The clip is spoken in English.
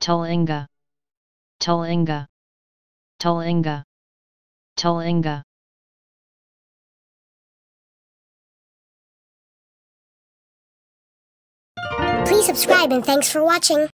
Tullinge, Tullinge, Tullinge, Tullinge. Please subscribe and thanks for watching.